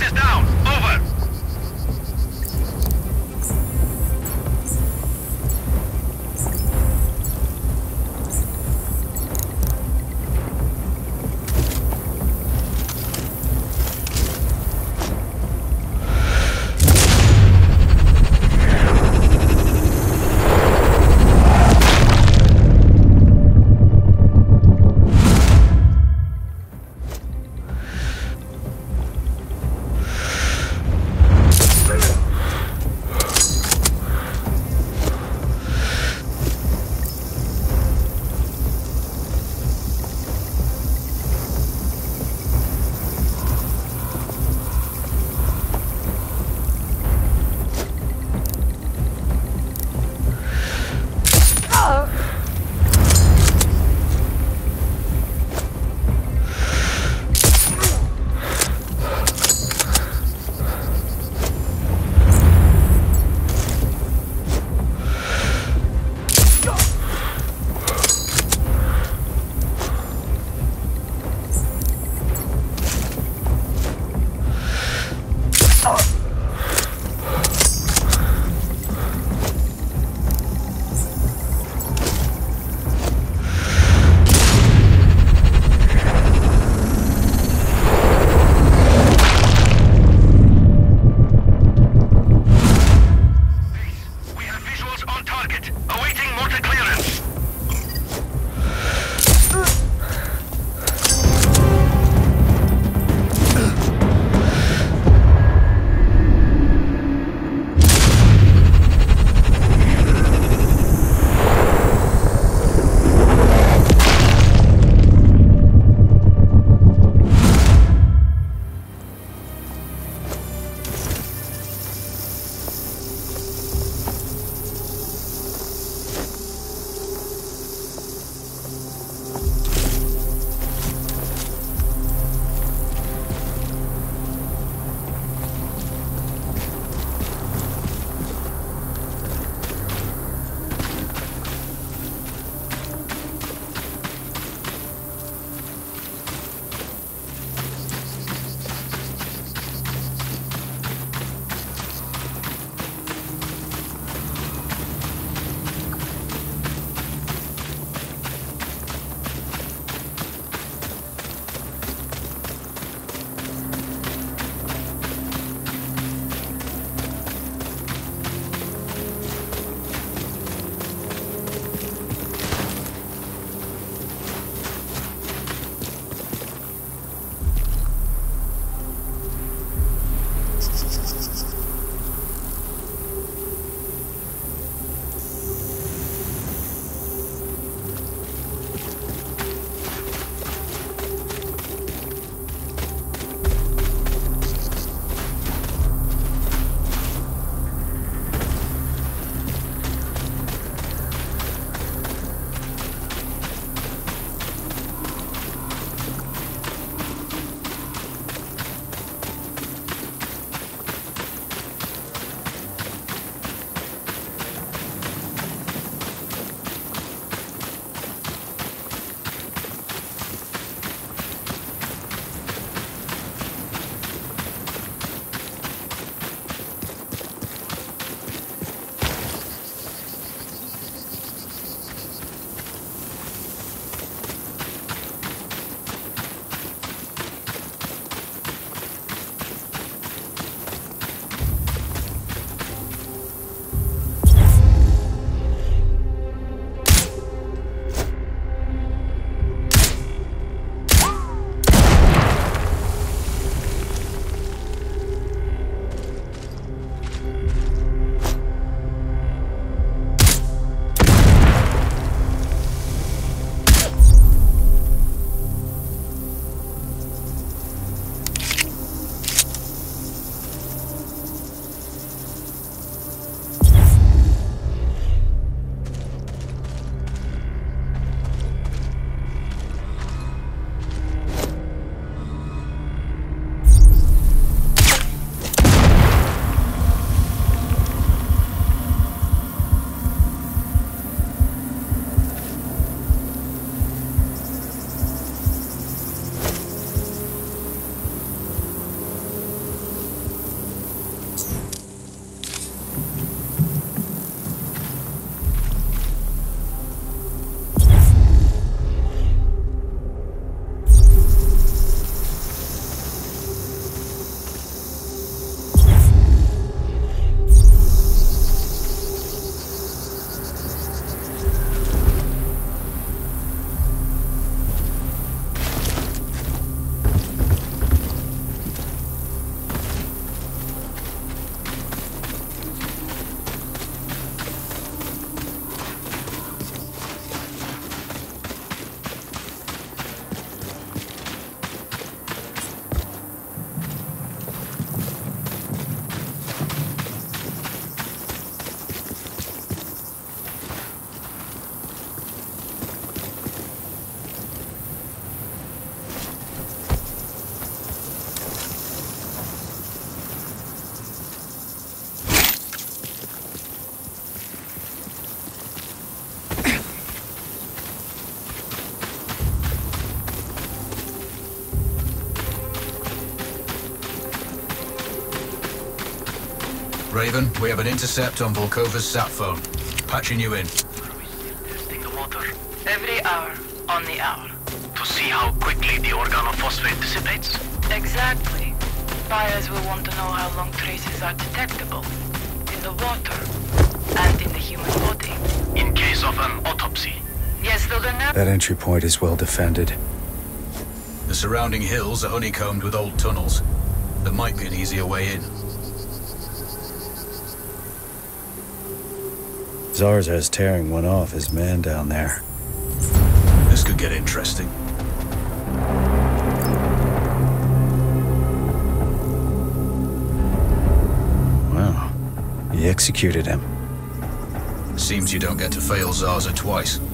Target is down. Over. Raven, we have an intercept on Volkova's sat phone. Patching you in. Testing the water. Every hour, on the hour. To see how quickly the organophosphate dissipates? Exactly. Buyers will want to know how long traces are detectable. In the water. And in the human body. In case of an autopsy. Yes, though the that entry point is well defended. The surrounding hills are honeycombed with old tunnels. There might be an easier way in. Zarza's tearing one off his man down there. This could get interesting. Wow. He executed him. Seems you don't get to fail Zarza twice.